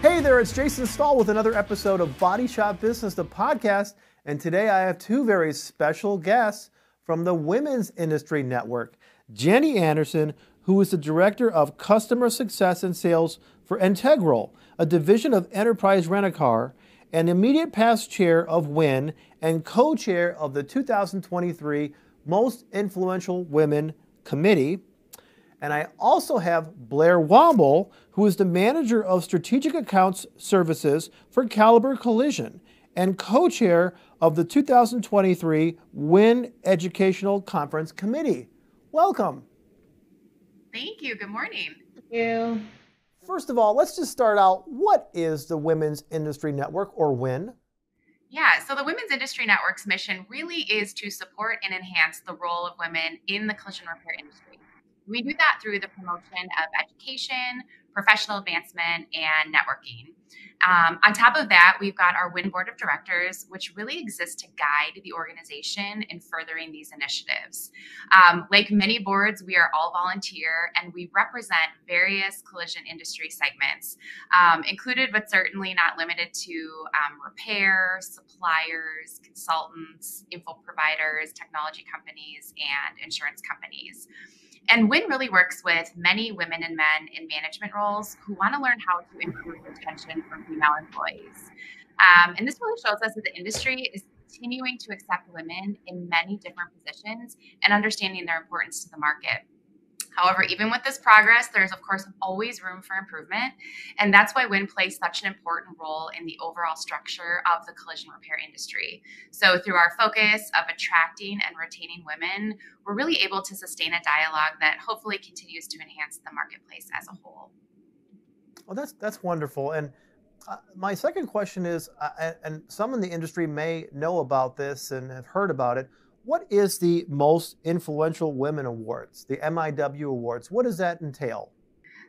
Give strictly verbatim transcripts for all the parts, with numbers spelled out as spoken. Hey there, it's Jason Stahl with another episode of Body Shop Business, the podcast. And today I have two very special guests from the Women's Industry Network. Jenny Anderson, who is the Director of Customer Success and Sales for Integral, a division of Enterprise Rent-A-Car, and immediate past chair of W I N and co-chair of the two thousand twenty-three Most Influential Women Committee. And I also have Blair Womble, who is the manager of strategic accounts services for Caliber Collision and co-chair of the two thousand twenty-three W I N Educational Conference Committee. Welcome. Thank you. Good morning. Thank you. First of all, let's just start out. What is the Women's Industry Network, or W I N? Yeah, so the Women's Industry Network's mission really is to support and enhance the role of women in the collision repair industry. We do that through the promotion of education, professional advancement, and networking. Um, on top of that, we've got our W I N Board of Directors, which really exists to guide the organization in furthering these initiatives. Um, like many boards, we are all volunteer, and we represent various collision industry segments, um, included but certainly not limited to um, repair, suppliers, consultants, info providers, technology companies, and insurance companies. And W I N really works with many women and men in management roles who want to learn how to improve retention for female employees. Um, and this really shows us that the industry is continuing to accept women in many different positions and understanding their importance to the market. However, even with this progress, there's of course always room for improvement. And that's why W I N plays such an important role in the overall structure of the collision repair industry. So through our focus of attracting and retaining women, we're really able to sustain a dialogue that hopefully continues to enhance the marketplace as a whole. Well, that's, that's wonderful. And uh, my second question is, uh, and some in the industry may know about this and have heard about it, what is the Most Influential Women Awards, the M I W Awards? What does that entail?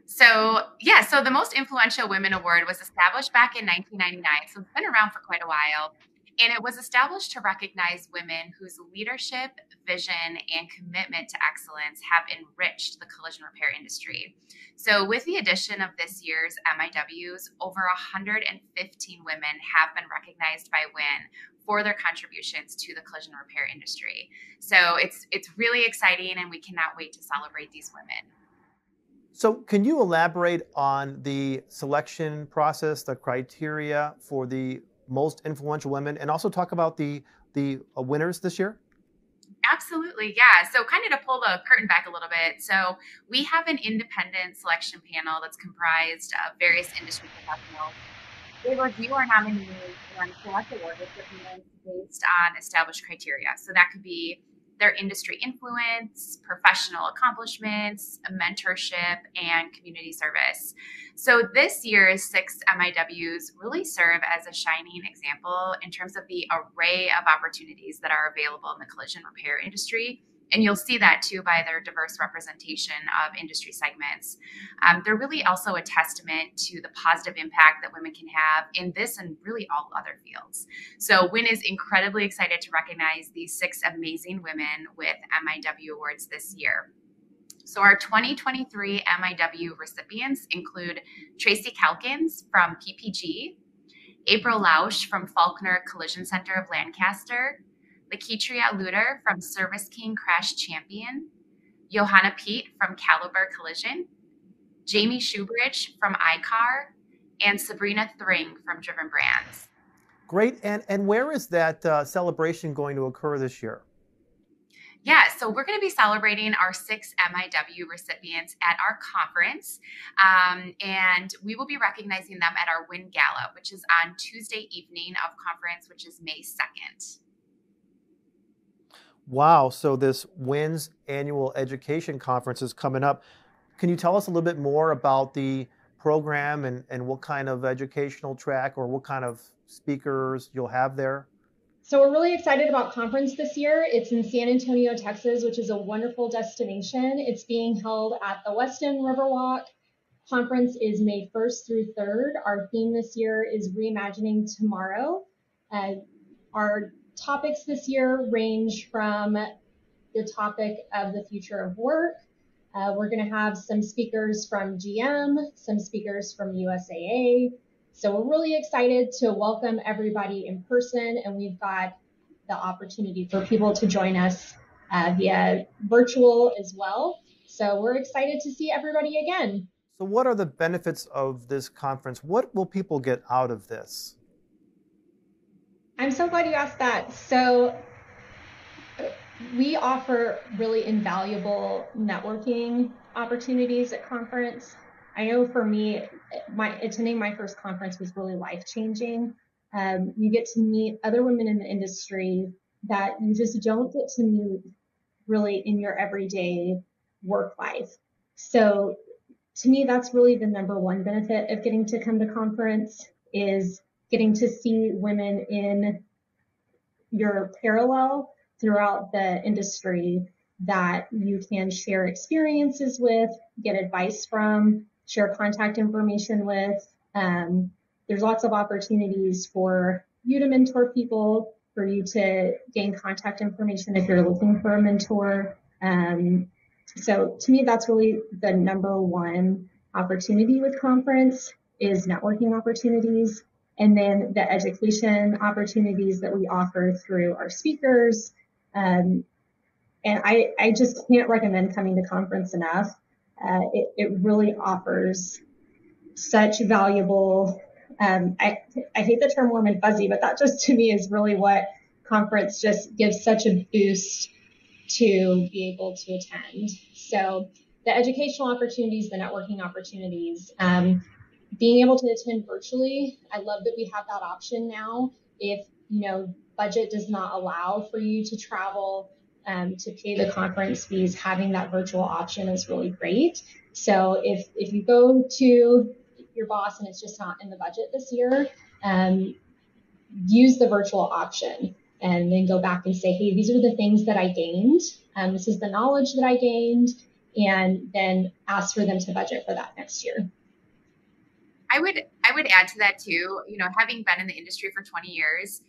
So, yeah, so the Most Influential Women Award was established back in nineteen ninety-nine, so it's been around for quite a while. And it was established to recognize women whose leadership, vision, and commitment to excellence have enriched the collision repair industry. So with the addition of this year's M I Ws, over one hundred fifteen women have been recognized by W I N for their contributions to the collision repair industry. So it's it's really exciting, and we cannot wait to celebrate these women. So can you elaborate on the selection process, the criteria for the Most Influential Women, and also talk about the the uh, winners this year? Absolutely, yeah. So kind of to pull the curtain back a little bit. So we have an independent selection panel that's comprised of various industry professionals. They review our nominees and select awards based on established criteria. So that could be their industry influence, professional accomplishments, mentorship, and community service. So this year's six M I Ws really serve as a shining example in terms of the array of opportunities that are available in the collision repair industry. And you'll see that too by their diverse representation of industry segments. Um, they're really also a testament to the positive impact that women can have in this and really all other fields. So W I N is incredibly excited to recognize these six amazing women with M I W awards this year. So our twenty twenty-three M I W recipients include Tracy Calkins from P P G, April Lausch from Faulkner Collision Center of Lancaster, Likitria Luter from Service King Crash Champion, Johanna Peet from Caliber Collision, Jamie Shoebridge from iCar, and Sabrina Thring from Driven Brands. Great. And, and where is that uh, celebration going to occur this year? Yeah, so we're going to be celebrating our six M I W recipients at our conference, um, and we will be recognizing them at our W I N Gala, which is on Tuesday evening of conference, which is May second. Wow, so this W I N's annual education conference is coming up. Can you tell us a little bit more about the program and, and what kind of educational track or what kind of speakers you'll have there? So we're really excited about conference this year. It's in San Antonio, Texas, which is a wonderful destination. It's being held at the Weston Riverwalk. Conference is May first through third. Our theme this year is Reimagining Tomorrow. Uh, our topics this year range from the topic of the future of work, Uh, we're going to have some speakers from G M, some speakers from U S A A. So we're really excited to welcome everybody in person, and we've got the opportunity for people to join us uh, via virtual as well. So we're excited to see everybody again. So what are the benefits of this conference? What will people get out of this? I'm so glad you asked that. So we offer really invaluable networking opportunities at conference. I know for me, my, attending my first conference was really life-changing. Um, you get to meet other women in the industry that you just don't get to meet really in your everyday work life. So to me, that's really the number one benefit of getting to come to conference, is getting to see women in your parallel throughout the industry that you can share experiences with, get advice from, share contact information with. Um, there's lots of opportunities for you to mentor people, for you to gain contact information if you're looking for a mentor. Um, so to me, that's really the number one opportunity with conference, is networking opportunities. And then the education opportunities that we offer through our speakers. Um, and I, I just can't recommend coming to conference enough. Uh, it, it really offers such valuable, um, I, I hate the term warm and fuzzy, but that just to me is really what conference just gives, such a boost to be able to attend. So the educational opportunities, the networking opportunities, um, being able to attend virtually, I love that we have that option now. If, you know, budget does not allow for you to travel um, to pay the conference fees, having that virtual option is really great. So if, if you go to your boss and it's just not in the budget this year, um, use the virtual option and then go back and say, hey, these are the things that I gained. Um, this is the knowledge that I gained, and then ask for them to budget for that next year. I would I would add to that too, you know, having been in the industry for twenty years,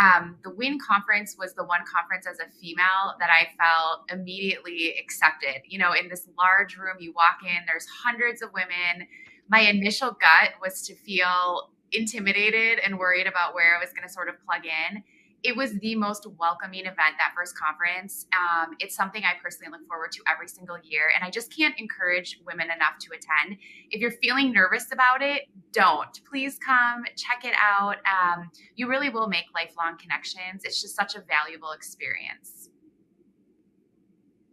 um, the WIN conference was the one conference as a female that I felt immediately accepted. You know, in this large room, you walk in, there's hundreds of women. My initial gut was to feel intimidated and worried about where I was going to sort of plug in. It was the most welcoming event, that first conference. Um, it's something I personally look forward to every single year. And I just can't encourage women enough to attend. If you're feeling nervous about it, don't. Please come, check it out. Um, you really will make lifelong connections. It's just such a valuable experience.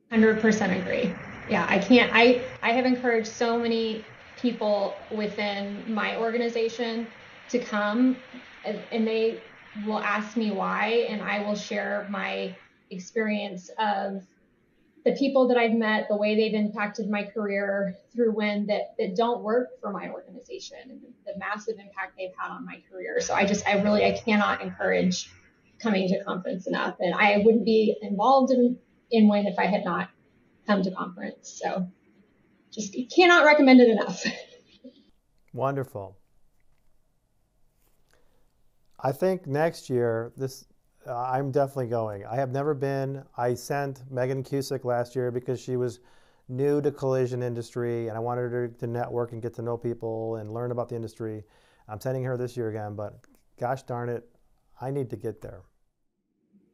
one hundred percent agree. Yeah, I can't, I, I have encouraged so many people within my organization to come, and, and they will ask me why, and I will share my experience of the people that I've met, the way they've impacted my career through WIN that, that don't work for my organization, and the massive impact they've had on my career. So I just, I really, I cannot encourage coming to conference enough. And I wouldn't be involved in, in WIN if I had not come to conference. So just cannot recommend it enough. Wonderful. I think next year, this uh, I'm definitely going. I have never been. I sent Megan Cusick last year because she was new to collision industry, and I wanted her to network and get to know people and learn about the industry. I'm sending her this year again, but gosh darn it, I need to get there.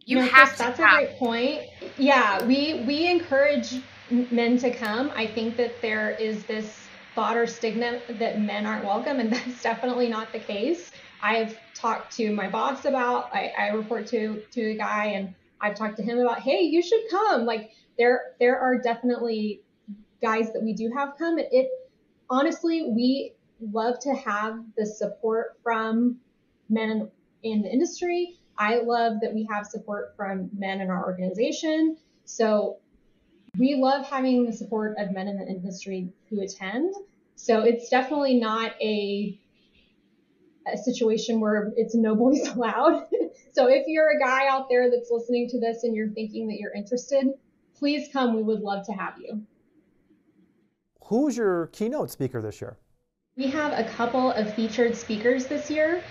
You no, have that's to. That's a great point. Yeah, we we encourage men to come. I think that there is this thought or stigma that men aren't welcome, and that's definitely not the case. I've talked to my boss about, I, I report to, to a guy, and I've talked to him about, hey, you should come. Like there, there are definitely guys that we do have come. It, it honestly, we love to have the support from men in, in the industry. I love that we have support from men in our organization. So we love having the support of men in the industry who attend. So it's definitely not a, a situation where it's no boys allowed. So if you're a guy out there that's listening to this and you're thinking that you're interested, please come. We would love to have you. Who's your keynote speaker this year? We have a couple of featured speakers this year.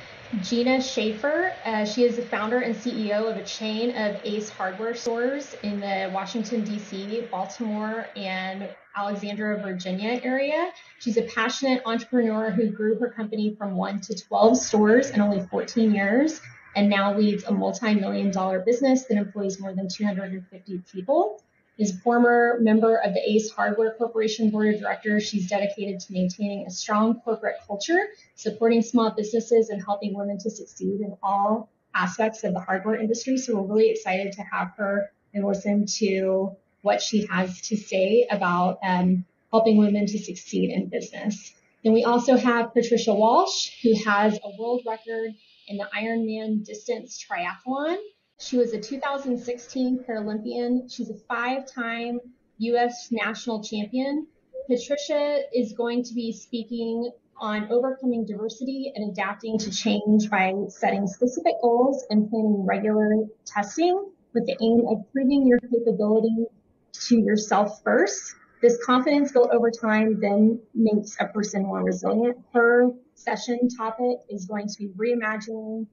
Gina Schaefer, uh, she is the founder and C E O of a chain of ACE Hardware stores in the Washington D C, Baltimore, and Alexandria, Virginia area. She's a passionate entrepreneur who grew her company from one to twelve stores in only fourteen years, and now leads a multi-million dollar business that employs more than two hundred fifty people. As a former member of the ACE Hardware Corporation Board of Directors, she's dedicated to maintaining a strong corporate culture, supporting small businesses, and helping women to succeed in all aspects of the hardware industry. So we're really excited to have her and listen to what she has to say about um, helping women to succeed in business. Then we also have Patricia Walsh, who has a world record in the Ironman distance triathlon. She was a two thousand sixteen Paralympian. She's a five-time U S national champion. Patricia is going to be speaking on overcoming diversity and adapting to change by setting specific goals and planning regular testing with the aim of proving your capability to yourself first. This confidence built over time then makes a person more resilient. Her session topic is going to be reimagining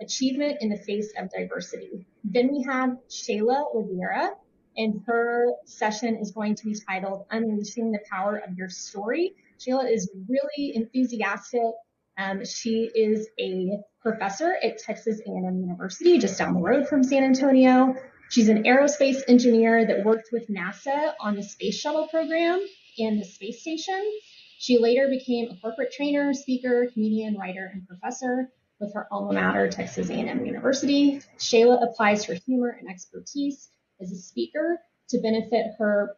achievement in the face of diversity. Then we have Shayla Oliveira, and her session is going to be titled Unleashing the Power of Your Story. Shayla is really enthusiastic. Um, she is a professor at Texas A and M University, just down the road from San Antonio. She's an aerospace engineer that worked with NASA on the space shuttle program and the space station. She later became a corporate trainer, speaker, comedian, writer, and professor with her alma mater, Texas A and M University. Shayla applies her humor and expertise as a speaker to benefit her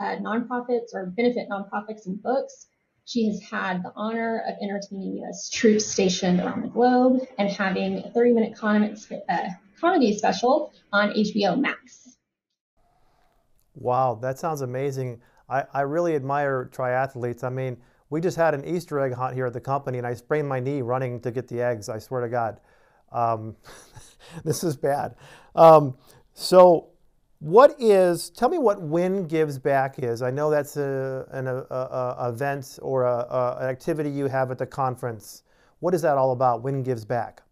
uh, nonprofits or benefit nonprofits and books. She has had the honor of entertaining U S troops stationed around the globe and having a thirty-minute comedy, uh, comedy special on H B O Max. Wow, that sounds amazing. I, I really admire triathletes. I mean, we just had an Easter egg hunt here at the company, and I sprained my knee running to get the eggs, I swear to God. Um, this is bad. Um, so what is, tell me what Win Gives Back is. I know that's a, an a, a event or a, a, an activity you have at the conference. What is that all about, Win Gives Back?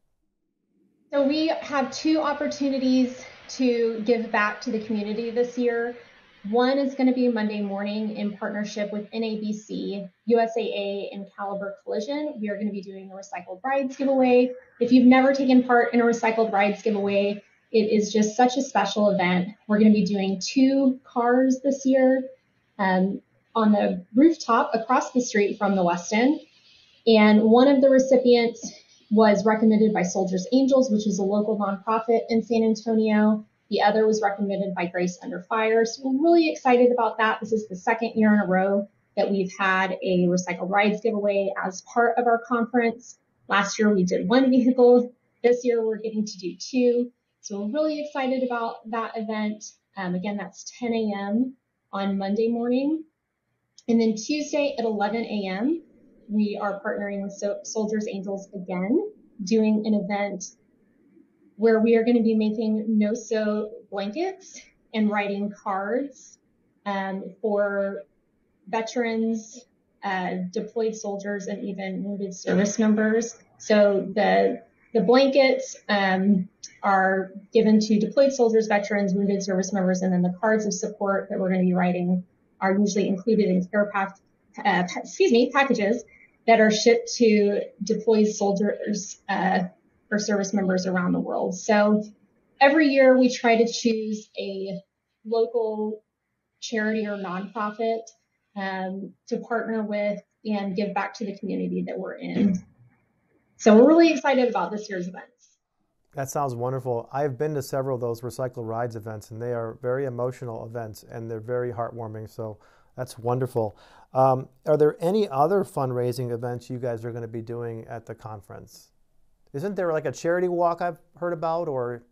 So we have two opportunities to give back to the community this year. One is going to be Monday morning in partnership with N A B C, U S A A, and Caliber Collision. We are going to be doing a Recycled Rides giveaway. If you've never taken part in a Recycled Rides giveaway, it is just such a special event. We're going to be doing two cars this year um, on the rooftop across the street from the Westin. And one of the recipients was recommended by Soldiers Angels, which is a local nonprofit in San Antonio. The other was recommended by Grace Under Fire. So we're really excited about that. This is the second year in a row that we've had a Recycled Rides giveaway as part of our conference. Last year we did one vehicle. This year we're getting to do two. So we're really excited about that event. Um, again, that's ten A M on Monday morning. And then Tuesday at eleven A M, we are partnering with so- Soldiers Angels again, doing an event where we are going to be making no-sew blankets and writing cards um, for veterans, uh, deployed soldiers, and even wounded service members. So the the blankets um, are given to deployed soldiers, veterans, wounded service members, and then the cards of support that we're going to be writing are usually included in care pack, uh, excuse me, packages that are shipped to deployed soldiers, uh, for service members around the world. So every year we try to choose a local charity or nonprofit um, to partner with and give back to the community that we're in. So we're really excited about this year's events. That sounds wonderful. I've been to several of those Recycled Rides events, and they are very emotional events, and they're very heartwarming. So that's wonderful. Um, are there any other fundraising events you guys are going to be doing at the conference? Isn't there like a charity walk I've heard about, or?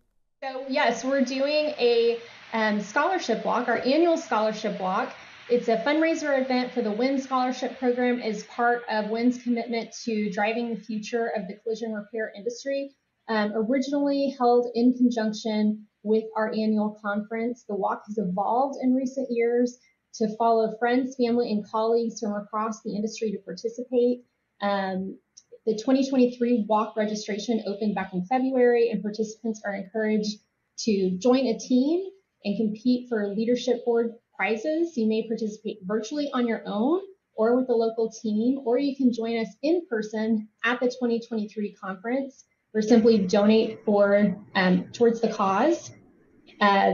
So yes, we're doing a um, scholarship walk, our annual scholarship walk. It's a fundraiser event for the WIN Scholarship Program as part of WIN's commitment to driving the future of the collision repair industry. Um, originally held in conjunction with our annual conference, the walk has evolved in recent years to follow friends, family, and colleagues from across the industry to participate. Um, The twenty twenty-three walk registration opened back in February, and participants are encouraged to join a team and compete for leadership board prizes. You may participate virtually on your own or with a local team, or you can join us in person at the twenty twenty-three conference or simply donate for um, towards the cause. Uh,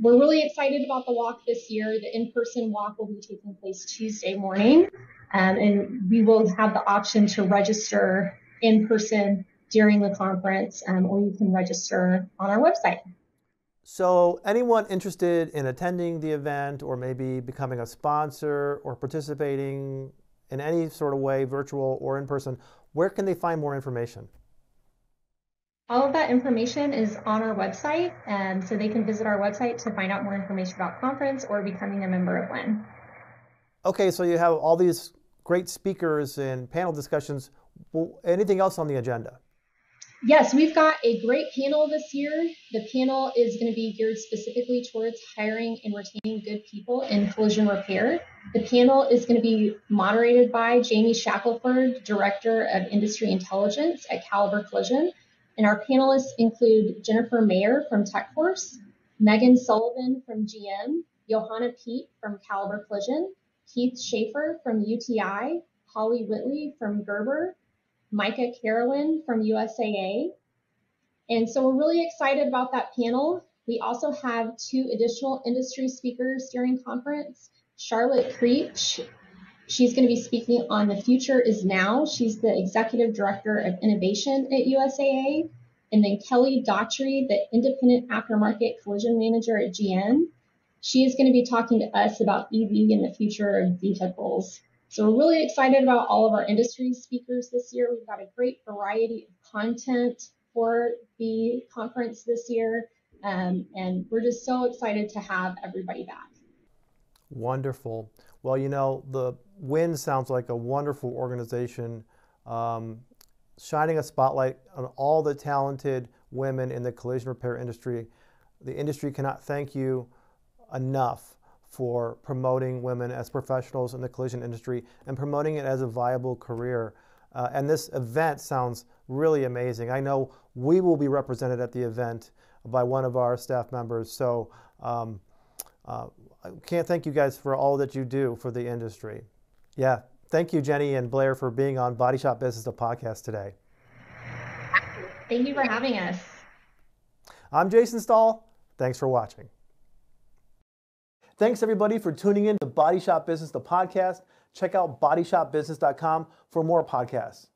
we're really excited about the walk this year. The in-person walk will be taking place Tuesday morning, um, and we will have the option to register in person during the conference, um, or you can register on our website. So anyone interested in attending the event or maybe becoming a sponsor or participating in any sort of way, virtual or in person, where can they find more information? All of that information is on our website, and so they can visit our website to find out more information about conference or becoming a member of one. Okay, so you have all these great speakers and panel discussions. Well, anything else on the agenda? Yes, we've got a great panel this year. The panel is going to be geared specifically towards hiring and retaining good people in collision repair. The panel is going to be moderated by Jamie Shackelford, Director of Industry Intelligence at Caliber Collision. And our panelists include Jennifer Mayer from TechForce, Megan Sullivan from G M, Johanna Peet from Caliber Collision, Keith Schaefer from U T I, Holly Whitley from Gerber, Micah Carolyn from U S A A. And so we're really excited about that panel. We also have two additional industry speakers during conference. Charlotte Creech, she's going to be speaking on The Future Is Now. She's the Executive Director of Innovation at U S A A. And then Kelly Daughtry, the Independent Aftermarket Collision Manager at G M. She is going to be talking to us about E V and the future of vehicles. So we're really excited about all of our industry speakers this year. We've got a great variety of content for the conference this year. Um, and we're just so excited to have everybody back. Wonderful. Well, you know, the W I N sounds like a wonderful organization, um, shining a spotlight on all the talented women in the collision repair industry. The industry cannot thank you enough for promoting women as professionals in the collision industry and promoting it as a viable career. Uh, and this event sounds really amazing. I know we will be represented at the event by one of our staff members. So um, uh, I can't thank you guys for all that you do for the industry. Yeah, thank you, Jenny and Blair, for being on Body Shop Business, the podcast today. Thank you for having us. I'm Jason Stahl. Thanks for watching. Thanks, everybody, for tuning in to Body Shop Business, the podcast. Check out body shop business dot com for more podcasts.